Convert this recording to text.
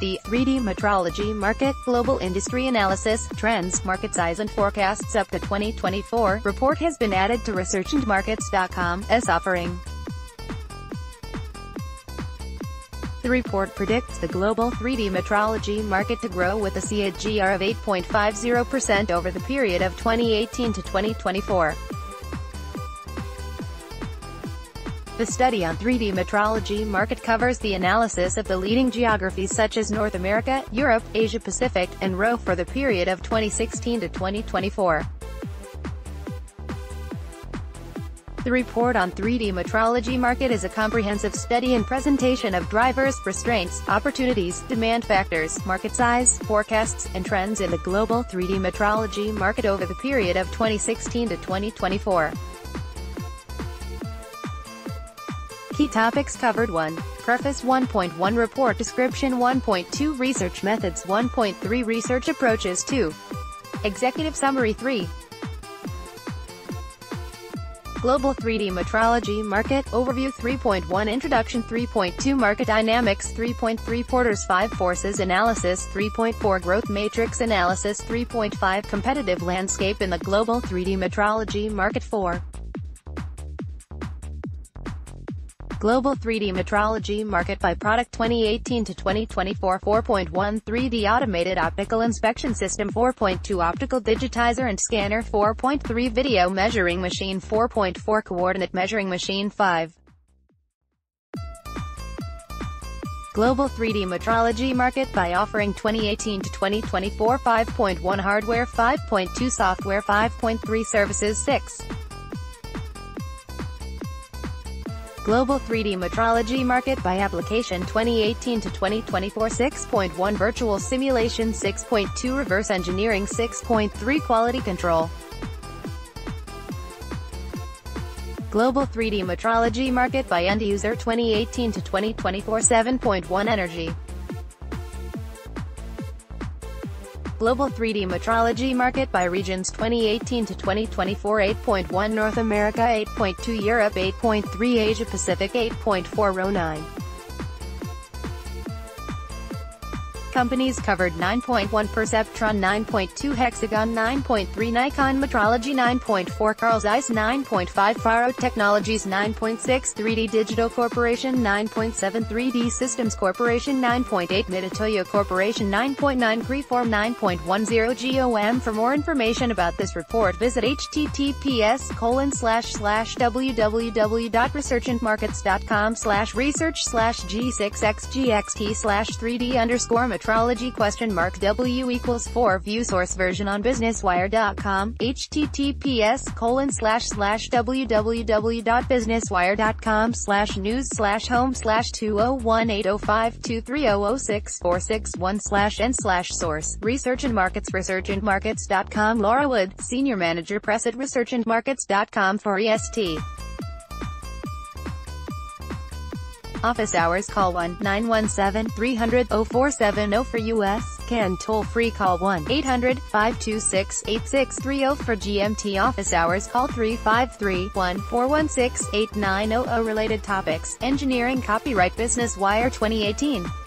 The 3D Metrology Market, Global Industry Analysis, Trends, Market Size and Forecasts up to 2024 report has been added to ResearchAndMarkets.com's offering. The report predicts the global 3D metrology market to grow with a CAGR of 8.50% over the period of 2018 to 2024. The study on 3D metrology market covers the analysis of the leading geographies such as North America, Europe, Asia-Pacific, and RoW for the period of 2016 to 2024. The report on 3D metrology market is a comprehensive study and presentation of drivers, restraints, opportunities, demand factors, market size, forecasts, and trends in the global 3D metrology market over the period of 2016 to 2024. Key topics covered: 1. Preface 1.1 Report Description 1.2 Research Methods 1.3 Research Approaches 2. Executive Summary 3. Global 3D Metrology Market Overview 3.1 Introduction 3.2 Market Dynamics 3.3 Porter's Five Forces Analysis 3.4 Growth Matrix Analysis 3.5 Competitive Landscape in the Global 3D Metrology Market 4. Global 3D Metrology Market by Product 2018 to 2024 4.1 3D Automated Optical Inspection System 4.2 Optical Digitizer and Scanner 4.3 Video Measuring Machine 4.4 Coordinate Measuring Machine 5. Global 3D Metrology Market by Offering 2018 to 2024 5.1 Hardware 5.2 Software 5.3 Services 6. Global 3D Metrology Market by Application 2018 to 2024 6.1 Virtual Simulation 6.2 Reverse Engineering 6.3 Quality Control. Global 3D Metrology Market by End User 2018 to 2024 7.1 Energy. Global 3D Metrology Market by Regions 2018 to 2024 8.1 North America 8.2 Europe 8.3 Asia Pacific 8.4 RoW 9. Companies covered 9.1 Perceptron 9.2 Hexagon 9.3 Nikon Metrology 9.4 Carl Zeiss 9.5 Faro Technologies 9.6 3D Digital Corporation 9.7 3D Systems Corporation 9.8 Mitutoyo Corporation 9.9 Creform 9.10 GOM. For more information about this report visit https://www.researchandmarkets.com/research/g6xgxt/3d_metrology?w=4 View source version on BusinessWire.com, https://www.businesswire.com/news/home/20180523006461/n/source, Research and Markets, ResearchAndMarkets.com. Laura Wood, Senior Manager Press at ResearchAndMarkets.com for EST. Office hours: call 1-917-300-0470 for U.S., CAN toll-free call 1-800-526-8630 for GMT. Office hours: call 353-1416-8900. Related topics: engineering, copyright, Business Wire 2018.